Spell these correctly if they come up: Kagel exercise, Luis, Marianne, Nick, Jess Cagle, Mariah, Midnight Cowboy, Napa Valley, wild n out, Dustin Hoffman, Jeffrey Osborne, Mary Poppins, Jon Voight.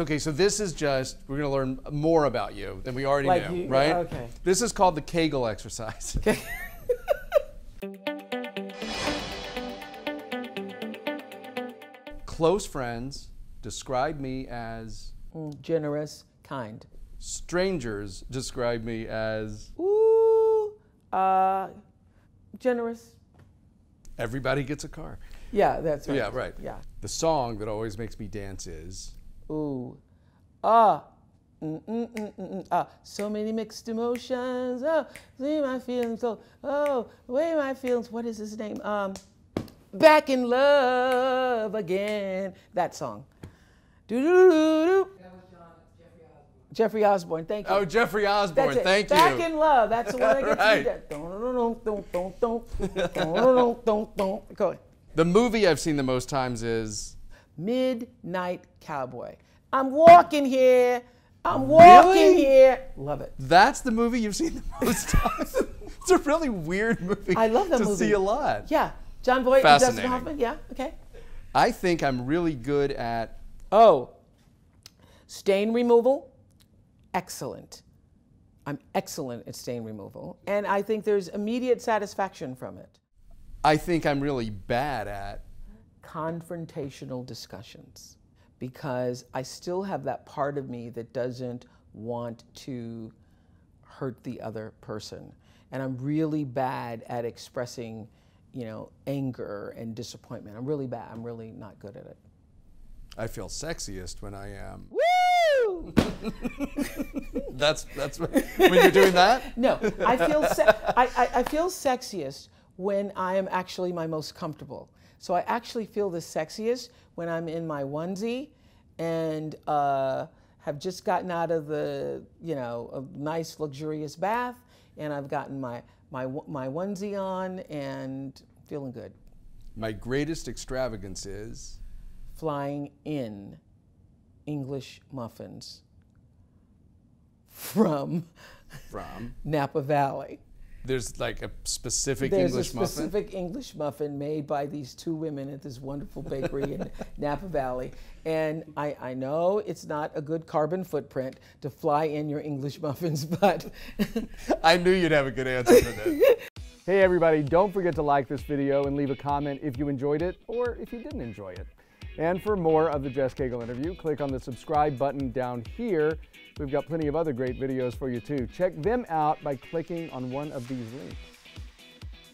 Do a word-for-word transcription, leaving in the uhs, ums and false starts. Okay, so this is just, we're going to learn more about you than we already like knew, you, right? Okay. This is called the Kagel exercise. Okay. Close friends describe me as... Mm, generous, kind. Strangers describe me as... Ooh, uh, generous. Everybody gets a car. Yeah, that's right. Yeah, right. Yeah. The song that always makes me dance is... Ooh, ah, mm, mm, mm, mm, mm, ah, so many mixed emotions, oh, see my feelings, oh, oh, way my feelings, what is his name? Um, Back in Love Again, that song. Doo-doo-doo-doo-doo. That was John, Jeffrey Osborne. Jeffrey Osborne, thank you. Oh, Jeffrey Osborne, thank Back you. Back in Love, that's the one that gets me that. Don't-don't-don't-don't-don't-don't-don't-don't-don't-don't. Go ahead. The movie I've seen the most times is... Midnight Cowboy. I'm walking here. I'm walking really? here. Love it. That's the movie you've seen the most times. It's a really weird movie. I love that to movie. To see a lot. Yeah. Jon Voight and Dustin Hoffman. Yeah. Okay. I think I'm really good at oh, stain removal. Excellent. I'm excellent at stain removal, and I think there's immediate satisfaction from it. I think I'm really bad at confrontational discussions, because I still have that part of me that doesn't want to hurt the other person. And I'm really bad at expressing, you know, anger and disappointment. I'm really bad. I'm really not good at it. I feel sexiest when I am. Woo! that's, that's when you're doing that? No, I feel, se I, I, I feel sexiest when I am actually my most comfortable. So I actually feel the sexiest when I'm in my onesie and uh, have just gotten out of the, you know, a nice luxurious bath, and I've gotten my, my, my onesie on and feeling good. My greatest extravagance is? Flying in English muffins from, from? Napa Valley. There's like a specific There's English muffin? There's a specific muffin? English muffin made by these two women at this wonderful bakery in Napa Valley. And I, I know it's not a good carbon footprint to fly in your English muffins, but... I knew you'd have a good answer for that. Hey everybody, don't forget to like this video and leave a comment if you enjoyed it or if you didn't enjoy it. And for more of the Jess Cagle interview, click on the subscribe button down here. We've got plenty of other great videos for you too. Check them out by clicking on one of these links.